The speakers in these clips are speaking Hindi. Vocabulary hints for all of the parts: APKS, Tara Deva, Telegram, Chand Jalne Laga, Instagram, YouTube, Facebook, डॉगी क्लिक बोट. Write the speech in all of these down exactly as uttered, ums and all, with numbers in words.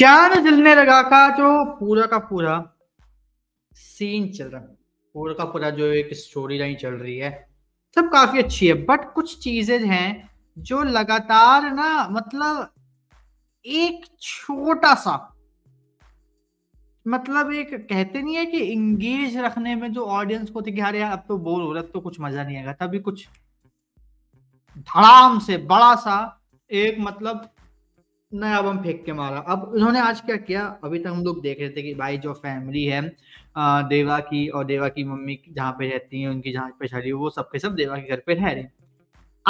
चांद जलने लगा का जो पूरा का पूरा सीन चल रहा है, पूरा का पूरा जो एक स्टोरी लाइन चल रही है, सब काफी अच्छी है। बट कुछ चीजें हैं जो लगातार ना, मतलब एक छोटा सा, मतलब एक कहते नहीं है कि इंगेज रखने में जो ऑडियंस को दिखा रहा है, अब तो बोर हो रहा है, तो कुछ मजा नहीं आएगा, तभी कुछ धड़ाम से बड़ा सा एक मतलब नया बम फेंक के मारा। अब उन्होंने आज क्या किया, अभी तक हम लोग देख रहे थे कि भाई जो फैमिली है देवा की और देवा की मम्मी जहाँ पे रहती है, उनकी जहाँ पे शादी, वो सब के सब देवा के घर पे रह रहे।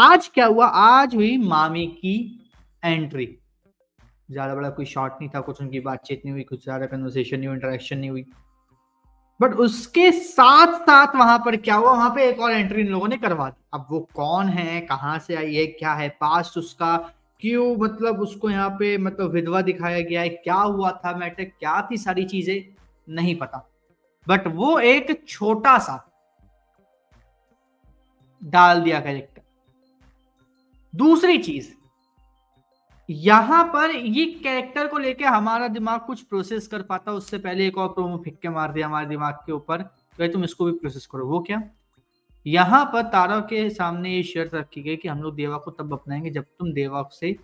आज क्या हुआ, आज हुई मामी की एंट्री। ज्यादा बड़ा कोई शॉट नहीं था, कुछ उनकी बातचीत नहीं हुई, कुछ ज्यादा कन्वर्सेशन नहीं हुई, इंटरेक्शन नहीं हुई। बट उसके साथ साथ वहां पर क्या हुआ, वहां पे एक और एंट्री इन लोगों ने करवा दी। अब वो कौन है, कहाँ से आई है, क्या है पास्ट उसका, क्यों मतलब उसको यहाँ पे मतलब विधवा दिखाया गया है, क्या हुआ था मैटर, क्या थी सारी चीजें नहीं पता। बट वो एक छोटा सा डाल दिया कैरेक्टर। दूसरी चीज, यहाँ पर ये कैरेक्टर को लेके हमारा दिमाग कुछ प्रोसेस कर पाता, उससे पहले एक और प्रोमो फेंक के मार दिया हमारे दिमाग के ऊपर, तो तुम इसको भी प्रोसेस करो। वो क्या, यहाँ पर तारा के सामने ये शर्त रखी गई कि हम लोग देवा को तब अपनाएंगे जब तुम देवा से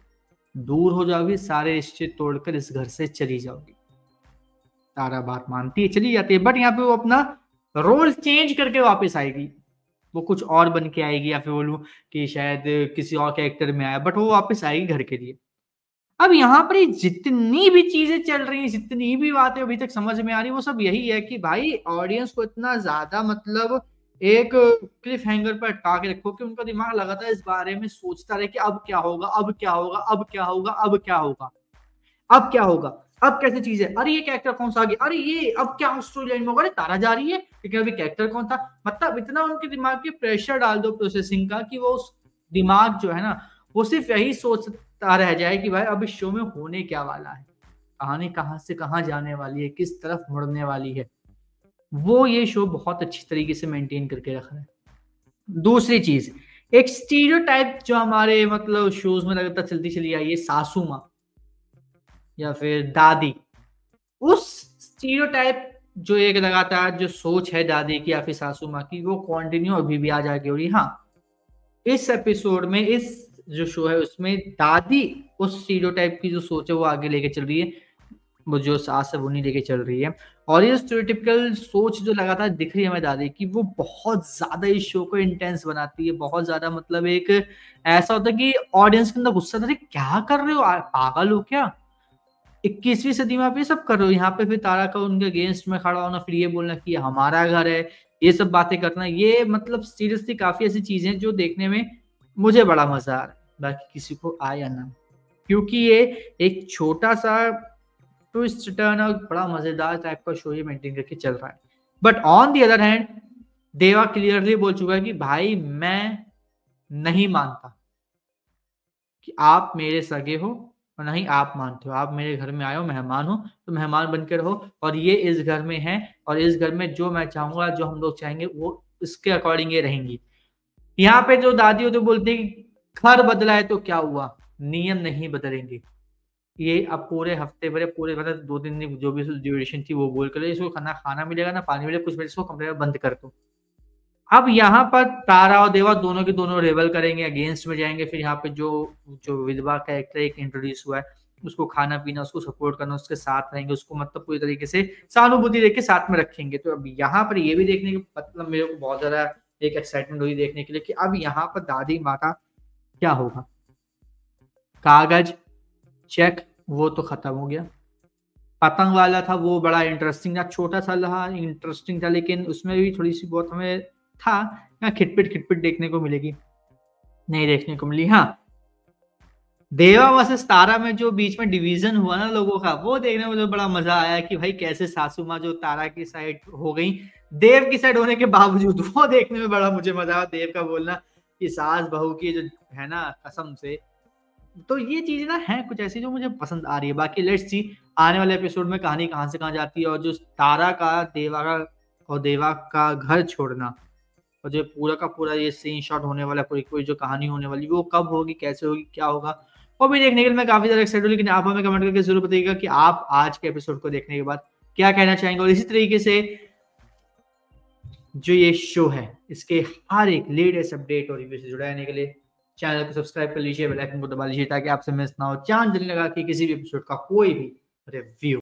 दूर हो जाओगे, सारे रिश्ते तोड़कर इस घर से चली जाओगी। तारा बात मानती है, चली जाती है। बट यहाँ पे वो अपना रोल चेंज करके वापस आएगी, वो कुछ और बन के आएगी, या फिर बोलूँ कि शायद किसी और कैरेक्टर में आया, बट वो वापस आएगी घर के लिए। अब यहाँ पर जितनी भी चीजें चल रही हैं, जितनी भी बातें अभी तक समझ में आ रही है, वो सब यही है कि भाई ऑडियंस को इतना ज्यादा मतलब एक क्लिफ हैंगर पर अटका के रखो कि उनका दिमाग लगातार इस बारे में सोचता रहे कि अब क्या होगा, अब क्या होगा, अब क्या होगा, अब क्या होगा, अब क्या होगा, अब कैसे चीज है, अरे ये कैरेक्टर कौन सा आ गया, अरे ये अब क्या स्टोरी लाइन में होगा, अरे तारा जा रही है लेकिन अभी कैरेक्टर कौन था। मतलब इतना उनके दिमाग पे प्रेशर डाल दो प्रोसेसिंग का कि वो दिमाग जो है ना, वो सिर्फ यही सोचता रह जाए कि भाई अब इस शो में होने क्या वाला है, कहानी कहाँ से कहाँ जाने वाली है, किस तरफ मुड़ने वाली है। वो ये शो बहुत अच्छी तरीके से मेंटेन करके रख रहा है। दूसरी चीज, एक स्टीरियोटाइप जो हमारे मतलब शोज में लगातार चलती चली आई है, सासू माँ या फिर दादी, उस स्टीरियोटाइप जो एक लगातार जो सोच है दादी की या फिर सासू माँ की, वो कंटिन्यू अभी भी आज आगे हो रही है। हाँ, इस एपिसोड में, इस जो शो है उसमें दादी उस स्टीरियोटाइप की जो सोच है वो आगे लेके चल रही है, वो जो सास है वो नहीं लेके चल रही है। और ये स्टीरियोटिपिकल सोच जो लगातार दिख रही है हमें दादी की, वो बहुत ज्यादा इस शो को इंटेंस बनाती है। बहुत ज्यादा मतलब एक ऐसा होता है कि ऑडियंस के अंदर गुस्सा था, क्या कर रहे हो, पागल हो क्या, इक्कीसवीं सदी में आप ये सब कर रहे हो। यहाँ पे फिर तारा का उनके अगेंस्ट में खड़ा होना, फिर ये बोलना कि ये हमारा घर है, ये सब बातें करना, ये मतलब सीरियसली काफी ऐसी चीजें हैं जो देखने में मुझे बड़ा मजा आ रहा है, बाकी किसी को आया ना, क्योंकि ये एक छोटा सा ट्विस्ट टर्न और बड़ा मजेदार टाइप का शो ये मेंटेन करके चल रहा है। But on the other hand Deva clearly बोल चुका है कि भाई मैं नहीं मानता कि आप मेरे सगे हो और नहीं आप मानते हो, आप मेरे घर में आए हो, मेहमान हो, तो मेहमान बनकर रहो, और ये इस घर में है और इस घर में जो मैं चाहूंगा, जो हम लोग चाहेंगे, वो इसके अकॉर्डिंग ये रहेंगी। यहाँ पे जो दादी हो तो बोलते कि घर बदला है तो क्या हुआ, नियम नहीं बदलेंगे। ये अब पूरे हफ्ते भरे, पूरे मतलब दो दिन दिन जो भी ड्यूरेशन थी वो बोल कर, इसको खाना खाना मिलेगा ना पानी मिलेगा, कुछ मिलेगा, इसको कमरे में बंद कर दो। अब यहाँ पर तारा और देवा दोनों के दोनों रेबल करेंगे, अगेंस्ट में जाएंगे। फिर यहाँ पे जो जो विधवा कैरेक्टर एक इंट्रोड्यूस हुआ है, उसको खाना पीना, उसको सपोर्ट करना, उसके साथ रहेंगे, उसको मतलब पूरी तरीके से सहानुभूति देके साथ में रखेंगे। तो अब यहाँ पर ये भी देखने के मतलब मेरे को बहुत ज्यादा एक एक्साइटमेंट हुई देखने के लिए कि अब यहाँ पर दादी माता क्या होगा। कागज चेक वो तो खत्म हो गया, पतंग वाला था वो बड़ा इंटरेस्टिंग था, छोटा सा रहा, इंटरेस्टिंग था, लेकिन उसमें भी थोड़ी सी बहुत हमें था ना खिटपिट खिटपिट देखने को मिलेगी, नहीं देखने को मिली। हाँ, देवा वर्सेस तारा में जो बीच में डिवीजन हुआ ना लोगों का, वो देखने में तो बड़ा मजा आया कि भाई कैसे सासू माँ जो तारा की साइड हो गई, देव की साइड होने के बावजूद, वो देखने में बड़ा मुझे मजा आया। देव का बोलना कि सास बहू की जो है ना, कसम से। तो ये चीजें ना है कुछ ऐसी जो मुझे पसंद आ रही है। बाकी लेट्स सी आने वाले एपिसोड में कहानी कहाँ से कहाँ जाती है, और जो तारा का देवा का और देवा का घर छोड़ना और जो पूरा का पूरा ये सीन शॉट होने वाला है, पूरी पूरी जो कहानी होने वाली, वो कब होगी, कैसे होगी, क्या होगा, वो भी देखने के लिए मैं काफी ज्यादा एक्साइटेड हूं, लेकिन आप हमें कमेंट करके जरूर बताइएगा कि आप आज के एपिसोड को देखने के बाद क्या कहना चाहेंगे। और इसी तरीके से जो ये शो है इसके हर एक लेटेस्ट अपडेट और रिव्यू से जुड़ा रहने के लिए चैनल को सब्सक्राइब कर लीजिए, बेल आइकन को दबा लीजिए ताकि आपसे मिस ना हो चांद जलने लगा के किसी भी एपिसोड का कोई भी रिव्यू।